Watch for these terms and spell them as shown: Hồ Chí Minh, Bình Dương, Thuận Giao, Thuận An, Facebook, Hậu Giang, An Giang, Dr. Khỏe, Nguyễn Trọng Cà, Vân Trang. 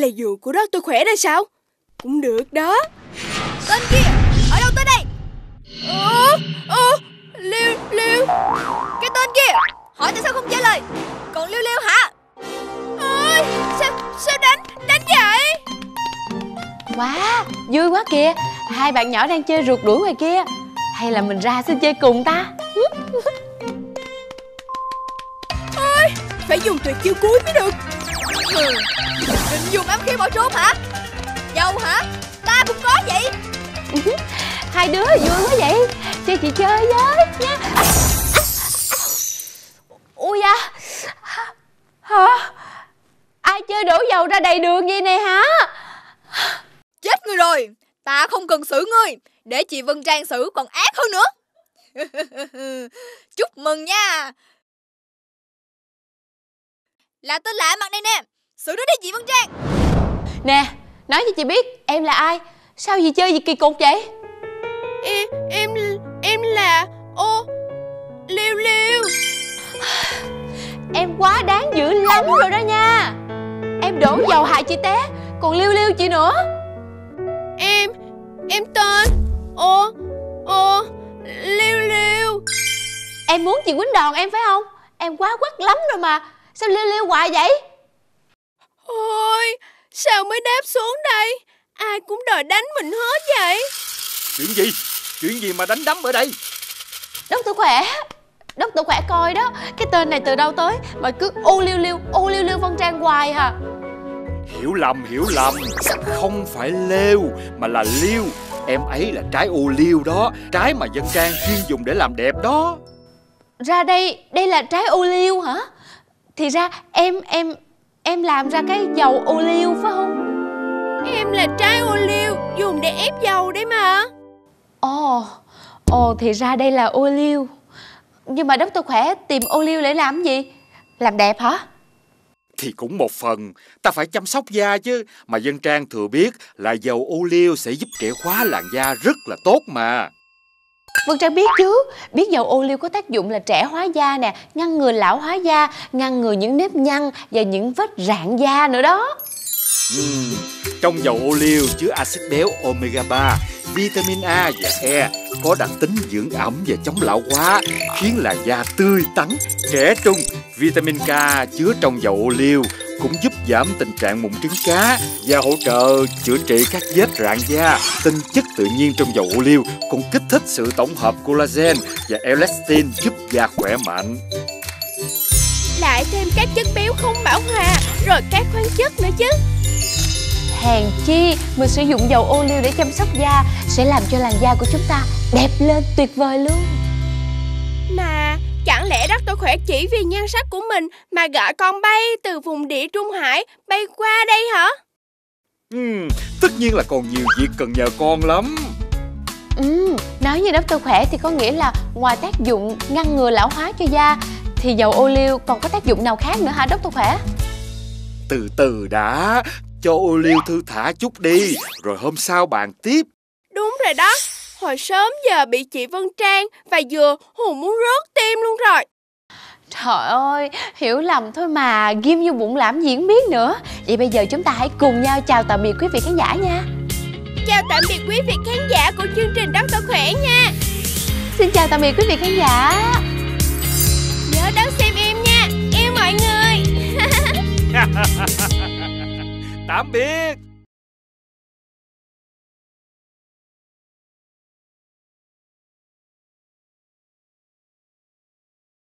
là giường của Dr. Khỏe đây sao? Cũng được đó. Tên kia, ở đâu tới đây? Liêu. Cái tên kia, hỏi tại sao không trả lời? Còn Liêu Liêu hả? Ôi, sao đánh vậy? Quá, vui quá kìa. Hai bạn nhỏ đang chơi rượt đuổi ngoài kia. Hay là mình ra xin chơi cùng ta? Ôi, phải dùng tuyệt chiêu cuối mới được. Định dùng ám khí bỏ trốn hả? Dâu hả? Ta cũng có vậy. Hai đứa vui quá vậy. Chơi chị chơi với nha. Ui da. Hả? Ai chơi đổ dầu ra đầy đường vậy này hả? Chết ngươi rồi. Ta không cần xử ngươi. Để chị Vân Trang xử còn ác hơn nữa. Chúc mừng nha. Là tên lạ mặt đây nè. Xử nó đi chị Vân Trang. Nè, nói cho chị biết em là ai. Sao gì chơi gì kỳ cục vậy? Em là Liêu Liêu. Em quá đáng dữ lắm rồi đó nha. Em đổ dầu hại chị té, còn Liêu Liêu chị nữa. Em tên Liêu Liêu. Em muốn chị quýnh đòn em phải không? Em quá quắt lắm rồi mà. Sao Liêu Liêu hoài vậy? Ôi, sao mới đáp xuống đây? Ai cũng đòi đánh mình hết vậy. Chuyện gì mà đánh đấm ở đây? Dr. Khỏe coi đó. Cái tên này từ đâu tới mà cứ ô Liêu Liêu Vân Trang hoài hả? Hiểu lầm. Không phải Liêu mà là Liêu. Em ấy là trái ô liêu đó. Trái mà Vân Trang chuyên dùng để làm đẹp đó. Ra đây là trái ô liêu hả? Thì ra em làm ra cái dầu ô liêu phải không? Em là trái ô liêu dùng để ép dầu đấy mà. Ồ, thì ra đây là ô liêu. Nhưng mà Dr. Khỏe tìm ô liêu để làm gì? Làm đẹp hả? Thì cũng một phần. Ta phải chăm sóc da chứ. Mà Vân Trang thừa biết là dầu ô liêu sẽ giúp trẻ hóa làn da rất là tốt mà. Vân Trang biết chứ. Biết dầu ô liêu có tác dụng là trẻ hóa da nè. Ngăn ngừa lão hóa da. Ngăn ngừa những nếp nhăn và những vết rạn da nữa đó. Trong dầu ô liêu chứa axit béo omega 3, vitamin A và E, có đặc tính dưỡng ẩm và chống lão hóa, khiến làn da tươi tắn, trẻ trung. Vitamin K chứa trong dầu ô liêu cũng giúp giảm tình trạng mụn trứng cá và hỗ trợ chữa trị các vết rạn da. Tinh chất tự nhiên trong dầu ô liêu còn kích thích sự tổng hợp collagen và elastin giúp da khỏe mạnh. Lại thêm các chất béo không bão hòa, rồi các khoáng chất nữa chứ. Hèn chi mình sử dụng dầu ô liu để chăm sóc da sẽ làm cho làn da của chúng ta đẹp lên tuyệt vời luôn. Mà chẳng lẽ Dr. Khỏe chỉ vì nhan sắc của mình mà gọi con bay từ vùng Địa Trung Hải bay qua đây hả? Tất nhiên là còn nhiều việc cần nhờ con lắm. Nói như Dr. Khỏe thì có nghĩa là ngoài tác dụng ngăn ngừa lão hóa cho da thì dầu ô liu còn có tác dụng nào khác nữa hả Dr. Khỏe? Từ từ đã. Cho ô liu thư thả chút đi, rồi hôm sau bàn tiếp. Đúng rồi đó. Hồi sớm giờ bị chị Vân Trang và Dừa hùng muốn rớt tim luôn rồi. Trời ơi, hiểu lầm thôi mà. Ghim vô bụng làm gì cũng biết nữa. Vậy bây giờ chúng ta hãy cùng nhau chào tạm biệt quý vị khán giả nha. Chào tạm biệt quý vị khán giả của chương trình Dr. Khỏe nha. Xin chào tạm biệt quý vị khán giả. Nhớ đón xem em nha. Yêu mọi người. Tạm biệt.